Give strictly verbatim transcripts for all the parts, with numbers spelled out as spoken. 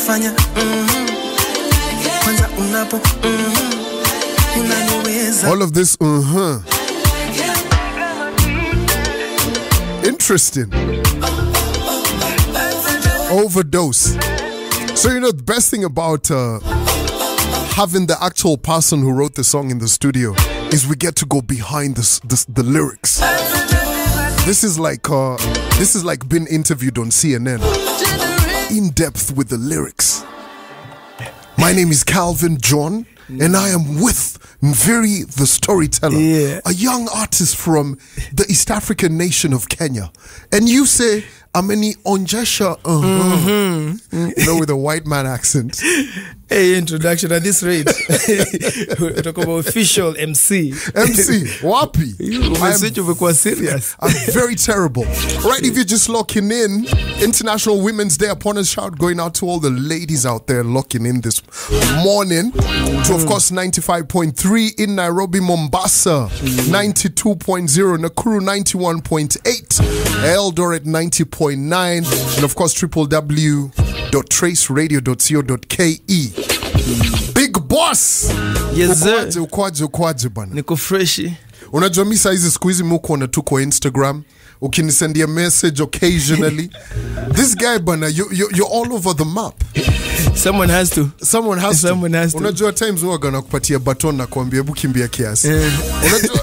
kufanya mm-hmm. Kwanza unapo mm-hmm. Unaniweza. All of this uh-huh. Interesting. Overdose. So you know the best thing about uh, having the actual person who wrote the song in the studio is we get to go behind this, this, the lyrics. This is like uh, this is like being interviewed on C N N, in depth with the lyrics. My name is Calvin John, and I am with Nviiri the Storyteller, yeah. a young artist from the East African nation of Kenya. And you say, Ameni Onjesha, uh-huh. mm-hmm. mm. you know, with a white man accent. Hey, introduction at this rate. We talk about official M C. M C, wapi. I'm, I'm very terrible. Right, if you're just locking in, International Women's Day upon us, shout going out to all the ladies out there locking in this morning. To, of course, ninety-five point three in Nairobi, Mombasa, ninety-two point zero, Nakuru, ninety-one point eight, Eldoret, ninety point nine, and, of course, w w w dot trace radio dot co dot k e. Big boss. Yes sir. Ukwaje ukwaje ukwaje bana. Niko freshi. Unajua mimi size siku hizi mko na tuko Instagram. Ukinisendia message occasionally. This guy bana, you you you're all over the map. Someone has to. Someone has Someone to. Has unajua to. Times we're gonna kupatia baton na kuambia hebu kimbia kiasi. Unajua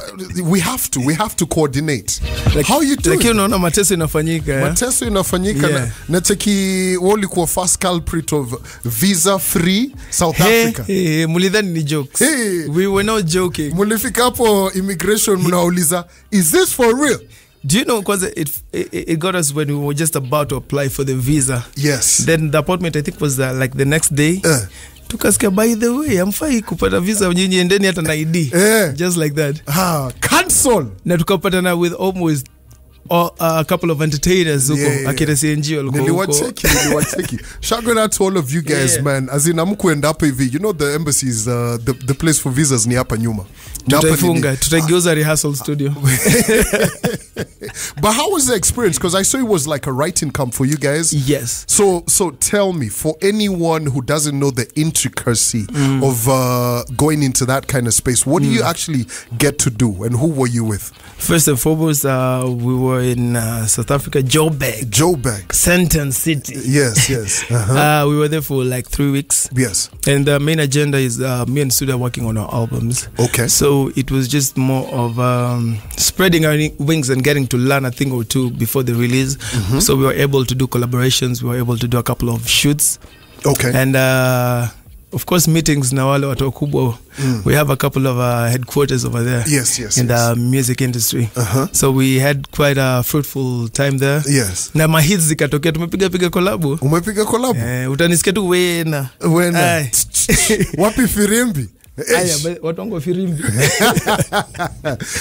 we have to we have to coordinate. Like, how you do? Lakini unaona mateso inafanyika. Yeah? Mateso inafanyika yeah. na na cheki walikuwa first culprit of visa free South hey, Africa. Hey, mulidhani ni jokes. Hey, we were not joking. Mulifika hapo immigration mnauliza, is this for real? Do you know, because it, it it got us when we were just about to apply for the visa. Yes. Then the appointment, I think, was uh, like the next day. Uh. Tukasika, by the way, I'm fine kupata visa nyinyi endeni hata na I D. Uh. Just like that. Ah, cancel. Na tukapata na with almost Or uh, a couple of entertainers yeah, yeah, yeah. Shout out to all of you guys yeah. man. As in Amkuenda hapa hivi. You know the embassies uh, the, the place for visas ni hapa nyuma. Tutaifunga, tutaigeuza rehearsal studio. But how was the experience? Because I saw it was like a writing camp for you guys. Yes. So so tell me, for anyone who doesn't know the intricacy mm. of uh, going into that kind of space, what do mm. you actually get to do and who were you with? First and foremost, uh, we were in uh, South Africa, Joburg. Joburg. Sandton City. Yes, yes. Uh-huh. uh, we were there for like three weeks. Yes. And the main agenda is uh, me and Suda working on our albums. Okay. So it was just more of um, spreading our wings and getting to learn a thing or two before the release. Mm-hmm. So we were able to do collaborations. We were able to do a couple of shoots. Okay. And uh, of course, meetings na wale watu wakubwa. Mm. We have a couple of uh, headquarters over there. Yes, yes, in yes. the music industry. Uh-huh. So we had quite a fruitful time there. Yes. Na mahits zikatokea tumepiga piga collab. Umepiga collab? Eh, utanisikia tu wena. Wena. Wapi firimbi? Aya, watu wangu firimbi.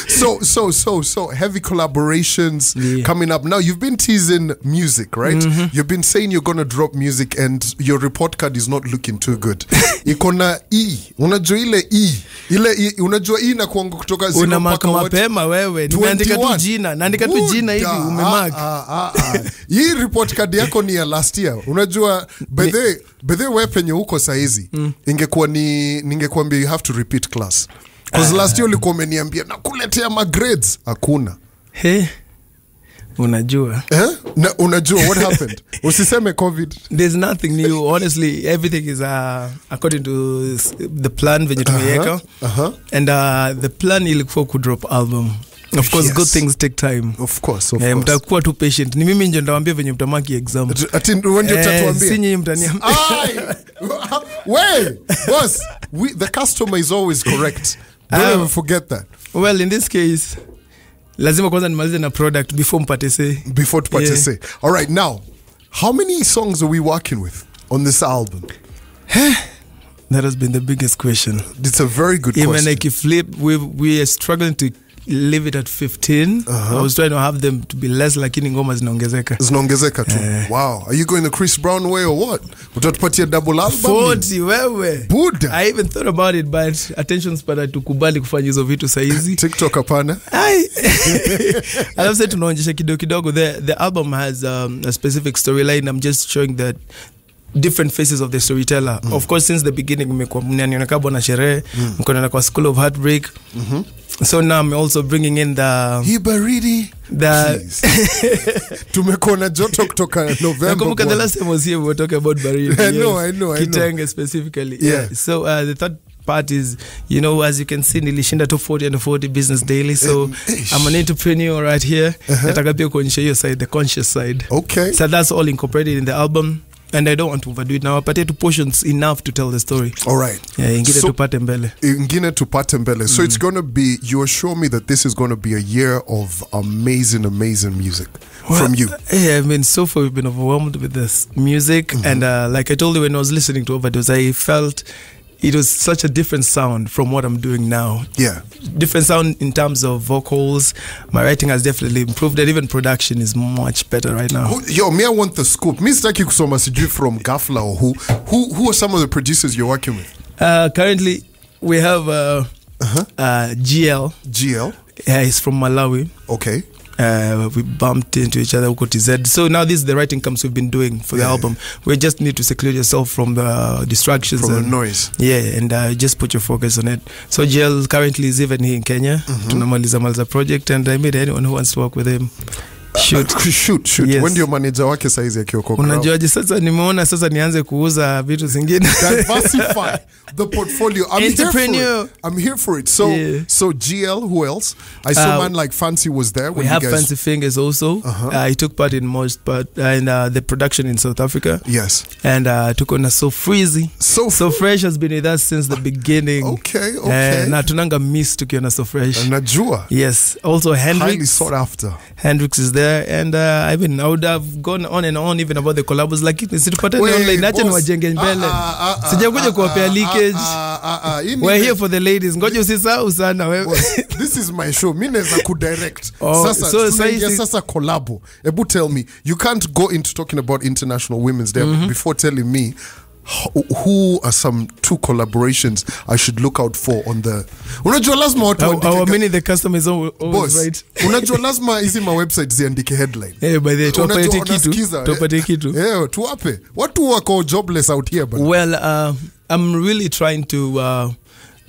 So so so so heavy collaborations yeah. coming up. Now you've been teasing music, right? Mm-hmm. You've been saying you're going to drop music and your report card is not looking too good. Ikona E. Unajua ile E. Ile E unajua E na kuangu kutoka zero mpaka what? Una mark mapema wewe. Nimeandika tu jina. Naandika tu jina hivi umemark. Ah ah ah. Hii report card yako ni ya last year. Unajua by the by the way penye huko saizi mm. ingekuwa ni ningekuambia you have to repeat class. Because uh, last year ulikuwa umeniambia nakuletea my grades. Hakuna. He. Unajua. Eh? Na, unajua what happened? Usiseme COVID. There's nothing new. Honestly, everything is uh, according to the plan venye tumeweka. Uh-huh. Uh-huh. And uh, the plan ilikuwa ku drop album. Of course, yes. Good things take time. Of course, of eh, course. Mtakuwa tu patient. Ni mimi ndio ndawaambia venye mtamaki exam. Ati ndio ndio tutatuambia. Si nyinyi mtaniambia. Wait, boss, we, the customer is always correct. Don't um, ever forget that. Well, in this case, lazima kwanza nimalize na product before mpate say. Before tupate yeah. say. All right, now, how many songs are we working with on this album? That has been the biggest question. It's a very good Even question. Even like if flip, we we are struggling to leave it at fifteen. Uh-huh. I was trying to have them to be less, lakini ngoma zinaongezeka. Zinaongezeka tu. Uh, wow. Are you going the Chris Brown way or what? Utatupatia double album? forty, wewe. Buddha. I even thought about it, but attention span hatukubali kufanya hizo vitu saizi. TikTok hapana. Ai. I love say tunaonyesha kidogo kidogo. The the album has um, a specific storyline. I'm just showing that different faces of the storyteller. Mm. Of course, since the beginning, mm. kwa School of Heartbreak. Mm-hmm. So now I'm also bringing in the Hibaridi. The Tumekona joto kutoka November. Nakumbuka the last time was here, we were talking about baridi. I know, I know, I know. Kitenge specifically. Yeah. yeah. So uh, the third part is, you know, as you can see, nilishinda to forty and forty business daily. So I'm an entrepreneur right here. Nataka pia kuonyesha hiyo side, the conscious side. Okay. So that's all incorporated in the album. And I don't want to overdo it now. But I have two portions enough to tell the story. All right. Yeah, ingine so, tupate mbele. Ingine tupate mbele. So mm. it's going to be, you assure me that this is going to be a year of amazing, amazing music well, from you. Yeah, I mean, so far we've been overwhelmed with this music. Mm-hmm. And uh, like I told you, when I was listening to Overdose, I felt it was such a different sound from what I'm doing now. Yeah. Different sound in terms of vocals. My writing has definitely improved, and even production is much better right now. Yo, me, I want the scoop. Mister Kikusoma Siju from Gafla, or who, who, who are some of the producers you're working with? Uh, currently, we have uh, uh-huh. uh, G L. G L? Yeah, he's from Malawi. Okay. Uh, we bumped into each other, U K T Z. So now this is the writing comes we've been doing for the yeah. album. We just need to seclude yourself from the distractions. From and, the noise. Yeah, and uh, just put your focus on it. So G L currently is even here in Kenya. Mm-hmm. Tunamaliza Malza project, and I mean anyone who wants to work with him. Shoot. Uh, shoot, shoot. Yes. When do your manager wake saizi ya Kioko? Unajuaje sasa nimeona sasa nianze kuuza vitu zingine. Diversify the portfolio. I'm here for it. I'm here for it. So yeah. so G L, who else? I saw uh, man like Fancy was there. When we have guys... Fancy Fingers also. Uh-huh. uh, I took part in most part uh, in uh, the production in South Africa. Yes. And uh, took on a So Freezy. So, so Fresh has been with us since the beginning. Okay, okay. Uh, na tunanga miss tukiona So Fresh. Na Najua. Yes. Also Hendrix. Highly sought after. Hendrix is there. And uh, I mean, I would have gone on and on even about the collabs. Like, it's important online. Nacha ni wajenge mbele. Sijakuja kuwapea leakage. We're here for the ladies. Ngoja usisahau sana. This is my show. Mimi naweza ku direct. Sasa, so sasa collabo. Ebu tell me, you can't go into talking about International Women's Day mm-hmm. before telling me who are some two collaborations I should look out for on the... Unajua lazima watu wandike... Our mini the customer is always right. Unajua lazima isi ma website ziandike headline. Eh, by the way, tuwapate kitu. Tuwapate kitu. Eh, tuwape. Watu wako jobless out here. Well, uh, I'm really trying to uh,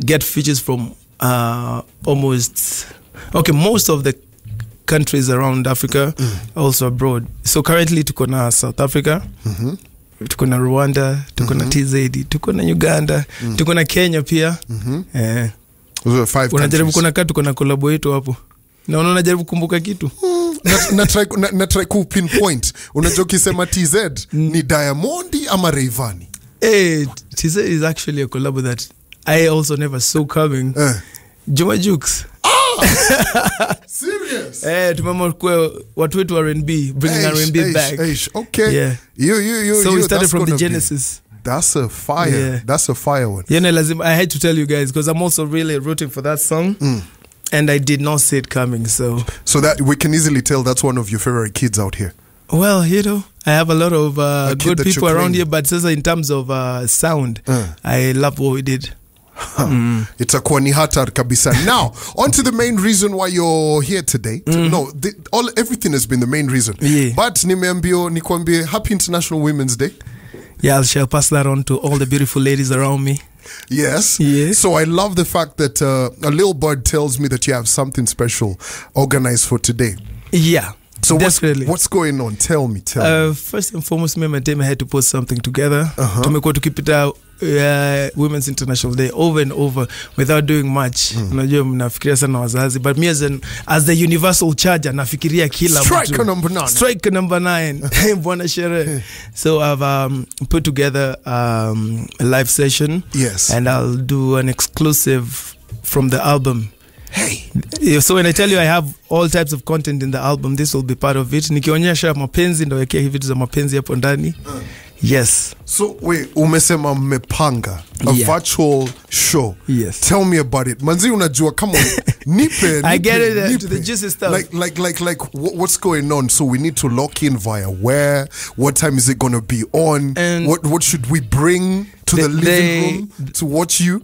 get features from uh, almost... Okay, most of the countries around Africa, mm. also abroad. So currently, tukona South Africa. Mm-hmm. Tukona Rwanda, tukona mm -hmm. T Z D, tukona Uganda, mm. tukona Kenya pia. Mhm. Mm eh. Those are five countries. Unajaribu kuna kitu kuna collab yetu hapo. Na unaona najaribu kumbuka kitu. Mm. na, na try na, na try ku pinpoint. Unajua ukisema T Z mm. ni Diamondi ama Rayvanny. Eh, T Z is actually a collab that I also never saw coming. Eh. Juma Jukes. Serious. Eh, tumama kwa watu wetu R and B, bringing R and B back. H. Okay. Yeah. You, you, you, so you, we started from the Genesis. Be, that's a fire. Yeah. That's a fire one. You know, lazima, I had to tell you guys because I'm also really rooting for that song. Mm. And I did not see it coming. So so that we can easily tell that's one of your favorite kids out here. Well, you know, I have a lot of uh, good people around here, but in terms of uh, sound, uh. I love what we did. Huh. Mm. It's a kwani hatar kabisa. Now, on to the main reason why you're here today. Mm. No, the, all everything has been the main reason. Yeah. But nimeambio nikwambie Happy International Women's Day. Yeah, I shall pass that on to all the beautiful ladies around me. Yes. Yeah. So I love the fact that uh, a little bird tells me that you have something special organized for today. Yeah. So what's, what's going on? Tell me, tell uh, me. First and foremost, me and my team had to put something together uh-huh. to make sure to keep it out. Uh, Women's International Day over and over without doing much. Mm. But me as an as the universal charger, nafikiria kila strike number nine. Strike number nine. So I've um, put together um, a live session. Yes. And I'll do an exclusive from the album. Hey. So when I tell you I have all types of content in the album, this will be part of it. Nikionyesha mapenzi ndo yake hivi vitu za mapenzi hapo ndani. Yes. So wait, umesema mmepanga a yeah. virtual show. Yes. Tell me about it. Manzi unajua, come on. Nipe, nipe, I get it uh, to the juicy stuff. Like like like like what's going on? So we need to lock in via where? What time is it going to be on? And what what should we bring to the, the living room they, to watch you?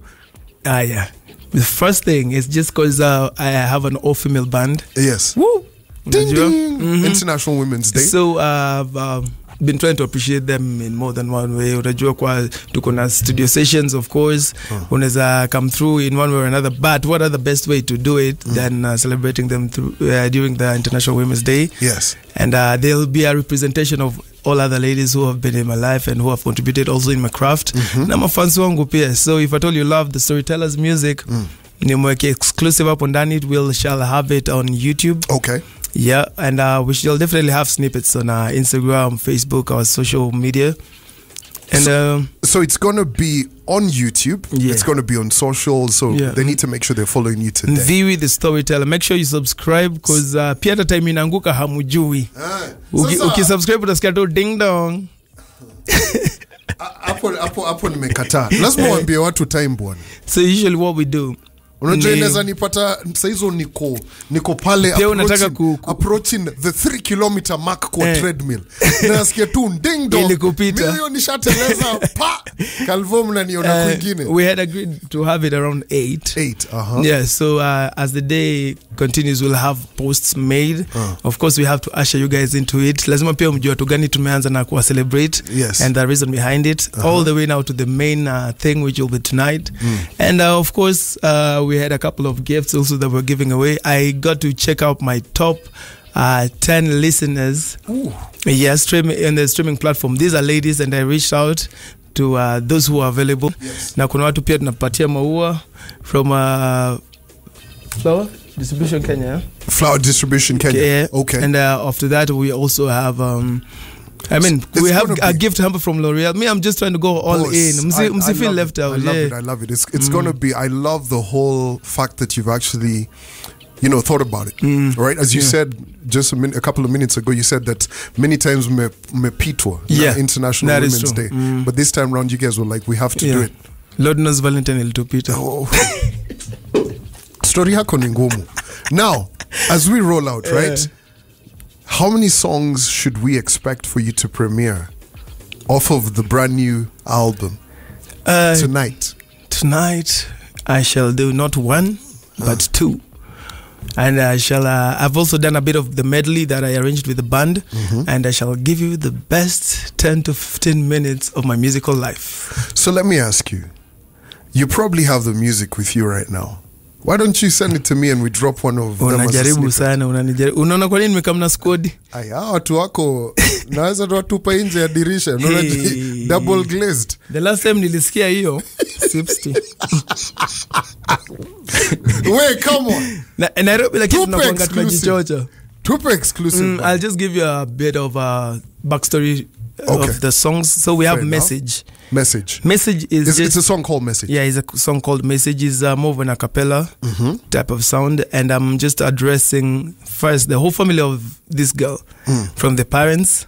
Ah uh, yeah. The first thing is just because uh, I have an all-female band. Yes. Woo! Ding, ding. Mm-hmm. International Women's Day. So uh, I've um, been trying to appreciate them in more than one way. Unajua kwa tuko na studio sessions, of course, mm. unaweza come through in one way or another, but what are the best way to do it mm. than uh, celebrating them through, uh, during the International Women's Day? Yes. And uh, there'll be a representation of all other ladies who have been in my life and who have contributed also in my craft. Mm-hmm. Na mafansi wangu pia. So if at all you love the Storyteller's music, mm. nimweke exclusive up on it. We'll shall have it on YouTube. Okay. Yeah, and uh, we shall definitely have snippets on our Instagram, Facebook, our social media. And so, um, so it's going to be on YouTube. Yeah. It's going to be on social. So yeah. they need to make sure they're following you today. Nviiri the Storyteller. Make sure you subscribe because uh, piata time inanguka hamujui. Ah, uki, uki subscribe utasikata ding dong. Hapo hapo hapo nimekataa. Lazima waambie watu time bwana. So usually what we do, unajua inaweza nipata saizo niko niko pale approaching, approaching the three kilometer mark kwa eh. treadmill. Nasikia tu ding dong. Mimi nishateleza pa Calvum na niona kwingine. We had agreed to have it around eight. eight. Uh-huh. Yeah, so uh, as the day continues we'll have posts made. Uh. Of course we have to usher you guys into it. Lazima pia mjue watu gani tumeanza na ku celebrate yes. and the reason behind it uh-huh. all the way now to the main uh, thing which will be tonight. Mm. And uh, of course uh, we We had a couple of gifts also that we're giving away. I got to check out my top uh, ten listeners. Ooh. Yeah, streaming in the streaming platform. These are ladies, and I reached out to uh, those who are available. Yes. Na kuna watu pia tunapatia maua from uh, Flower Distribution Kenya. Flower Distribution Kenya. Okay. okay. And uh, after that, we also have. Um, I mean, it's we have a gift humble from L'Oreal. Me, I'm just trying to go all in. I, I, I feel left out. I love yeah. it. I love it. It's, it's mm. going to be. I love the whole fact that you've actually, you know, thought about it. Mm. Right, as you yeah. said just a, min a couple of minutes ago, you said that many times me mepitwa yeah. International that Women's Day, mm. but this time round, you guys were like, we have to yeah. do it. Lord knows Valentine ilitupita. Oh. Story yako ni ngumu. Now, as we roll out, yeah. right? How many songs should we expect for you to premiere off of the brand new album uh, tonight? Tonight, I shall do not one, but uh. two. And I shall, uh, I've also done a bit of the medley that I arranged with the band, mm-hmm. and I shall give you the best ten to fifteen minutes of my musical life. So let me ask you, you probably have the music with you right now. Why don't you send it to me and we drop one of them as a snippet? Sana, unanijaribu. Unaona kwa nini nimekamna squad? Aya, watu wako, naweza tuwatupa nje ya dirisha. Hey. Double glazed. The last time nilisikia hiyo, sixty. Wait, come on. Na, Nairobi, lakini tunakuanga tumejichocha. Tupe exclusive. Mm, I'll just give you a bit of a backstory okay. of the songs. So we have Fair Message. Enough. Message. Message is it's, just, it's a song called Message. Yeah, it's a song called Message. It's uh, more of an a cappella mm-hmm. type of sound. And I'm just addressing first the whole family of this girl. Mm. From the parents.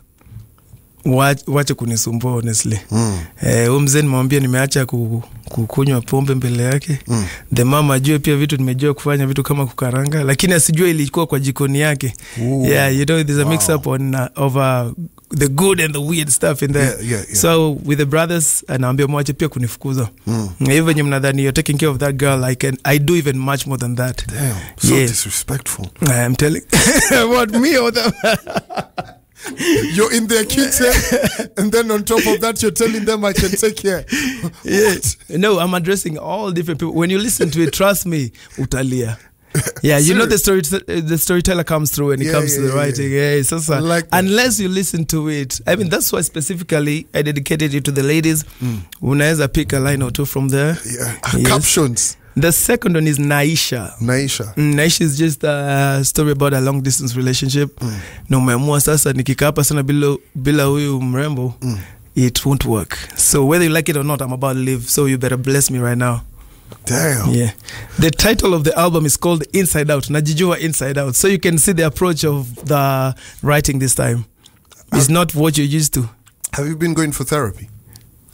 Wacha kunisumbua honestly. Umzee nimwambia nimeacha kukunywa pombe mbele yake. The mama ajue pia vitu nimejua kufanya vitu kama kukaranga lakini asijue ilikuwa kwa jikoni yake. Ooh. Yeah, you know there's a wow. mix up on uh, of uh, the good and the weird stuff in there. Yeah, yeah, yeah. So with the brothers anaambia mwache pia kunifukuza. Mm. Even you mnadhani you're taking care of that girl I can I do even much more than that. Damn. So yeah. disrespectful. I am telling what me or them. You're in their kitchen, and then on top of that, you're telling them I can take care. Yes. No, I'm addressing all different people. When you listen to it, trust me, utalia. Yeah, you know the story. The storyteller comes through when it yeah, comes yeah, to the yeah, writing. Yeah, yeah so, so. Like unless you listen to it, I mean that's why specifically I dedicated it to the ladies. Mm. Unaweza pick a line or two from there. Yeah, yes. Captions. The second one is Naisha. Naisha. Naisha is just a story about a long distance relationship. Mm. No memoir sasa nikikapa sana bila bila huyu mrembo. Mm. It won't work. So whether you like it or not, I'm about to leave. So you better bless me right now. Damn. Yeah. The title of the album is called Inside Out. Najijua Inside Out. So you can see the approach of the writing this time. It's I've, not what you're used to. Have you been going for therapy?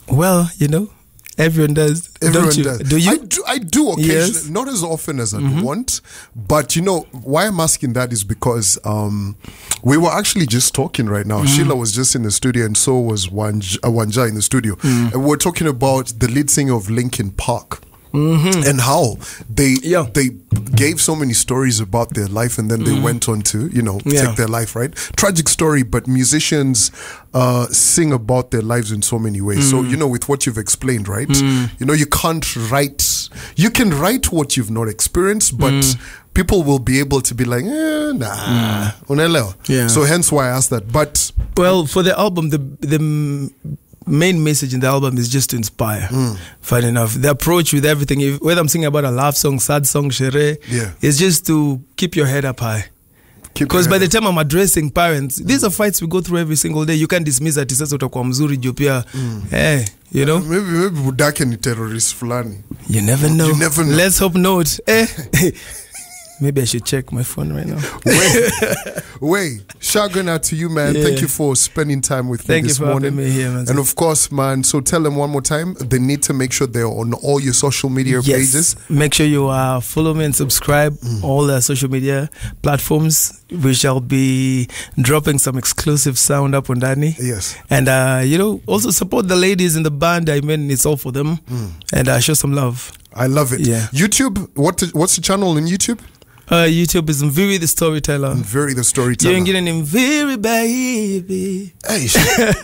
Well, you know. Everyone does. Everyone Don't you? does. Do you? I do, I do occasionally, yes. not as often as I mm-hmm. want. But you know, why I'm asking that is because um, we were actually just talking right now. Mm. Sheila was just in the studio and so was Wanja, uh, Wanja in the studio. Mm. And we're talking about the lead singer of Linkin Park. Mm-hmm. And how they yeah. they gave so many stories about their life, and then they mm. went on to, you know, yeah. take their life, right? Tragic story, but musicians uh, sing about their lives in so many ways. Mm. So, you know, with what you've explained, right? Mm. You know, you can't write, you can write what you've not experienced, but mm. people will be able to be like, eh, nah, mm. unelewa. Yeah. So hence why I asked that. But well, for the album, the the... main message in the album is just to inspire. Mm. Fun enough. The approach with everything, if, whether I'm singing about a love song, sad song, shere, yeah. it's just to keep your head up high. Because by the time I'm addressing parents, mm. these are fights we go through every single day. You can't dismiss that. Mm. Hey, you know? Maybe maybe Budakeni terrorist fulani. You never know. You never know. Let's hope not. Eh? Maybe I should check my phone right now. Wait, wait. Shout out to you, man. Yeah. Thank you for spending time with Thank me this morning. Thank you for having me here, man. And of course, man, so tell them one more time, they need to make sure they're on all your social media yes. pages. Make sure you uh, follow me and subscribe mm. all the social media platforms. We shall be dropping some exclusive sound up on Dani. Yes. And, uh, you know, also support the ladies in the band. I mean, it's all for them. Mm. And uh, show some love. I love it. Yeah. YouTube, what, what's the channel on YouTube? Uh, YouTube is Nviiri the Storyteller. Nviiri the Storyteller. You're getting Nviiri, baby. Hey, shit.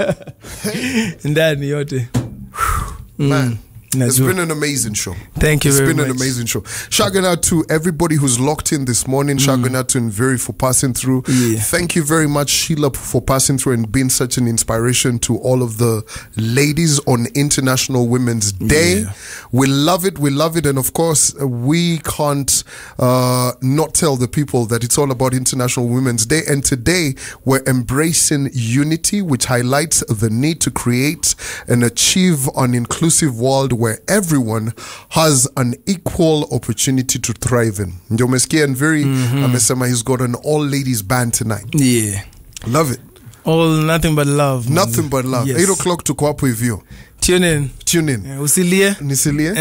Ndani yote. Man. It's been an amazing show. Thank you very much. It's been an amazing show. Shouting out to everybody who's locked in this morning. Shouting out to Nviiri for passing through. Yeah. Thank you very much, Sheila, for passing through and being such an inspiration to all of the ladies on International Women's Day. Yeah. We love it. We love it. And of course, we can't uh, not tell the people that it's all about International Women's Day. And today, we're embracing unity, which highlights the need to create and achieve an inclusive world where everyone has an equal opportunity to thrive in. Ndomeskia and very amesema he's got an all ladies band tonight. Yeah. Love it. All nothing but love. Nothing man. But love. Yes. Eight o'clock to co-op with you. Tune in. Tune in. Yeah, usilie. Nisilie.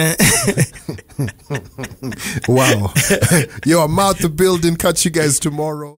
Wow. Yo, I'm out the building. Catch you guys tomorrow.